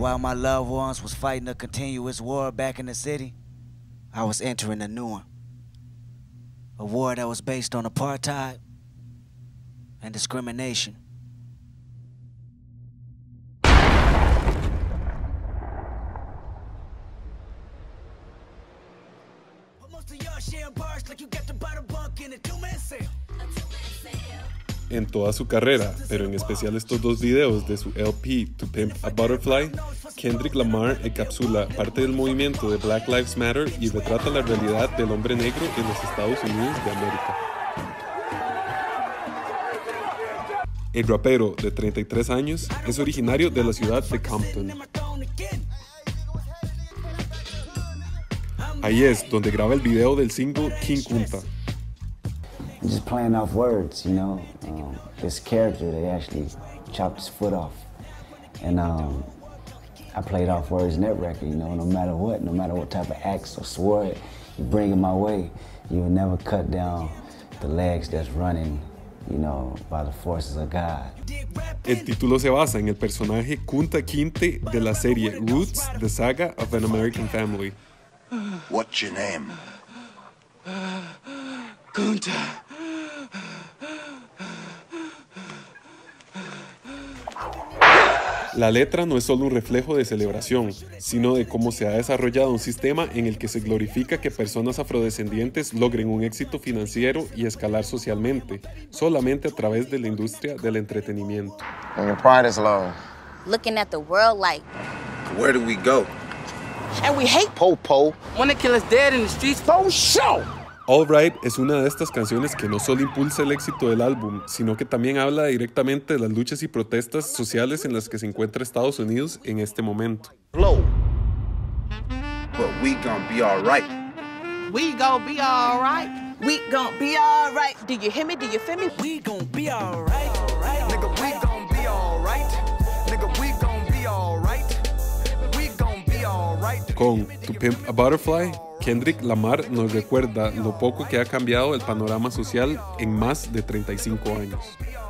And while my loved ones was fighting a continuous war back in the city, I was entering a new one. A war that was based on apartheid and discrimination. En toda su carrera, pero en especial estos dos videos de su LP To Pimp a Butterfly, Kendrick Lamar encapsula parte del movimiento de Black Lives Matter y retrata la realidad del hombre negro en los Estados Unidos de América. El rapero de 33 años es originario de la ciudad de Compton. Ahí es donde graba el video del single King Kunta. I'm just playing off words, you know. This character, they actually chopped his foot off. And I played off words in that record, you know, no matter what type of axe or sword you bring in my way, you will never cut down the legs that's running, you know, by the forces of God. El título se basa en el personaje Kunta Quinte de la serie Roots, The Saga of an American Family. What's your name? Kunta. La letra no es solo un reflejo de celebración, sino de cómo se ha desarrollado un sistema en el que se glorifica que personas afrodescendientes logren un éxito financiero y escalar socialmente, solamente a través de la industria del entretenimiento. And your pride is low. Looking at the world like, where do we go? And we hate po-po. Wanna kill us dead in the streets, po-show. All Right es una de estas canciones que no solo impulsa el éxito del álbum, sino que también habla directamente de las luchas y protestas sociales en las que se encuentra Estados Unidos en este momento. Blow. But we gonna be all right. We gonna be all right. We gonna be all right. Do you hear me? Do you feel me? We gonna be all right. All right. Nigga, we gonna be all right. Nigga, we gonna be all right. We gonna be all right. Con To Pimp a Butterfly, Kendrick Lamar nos recuerda lo poco que ha cambiado el panorama social en más de 35 años.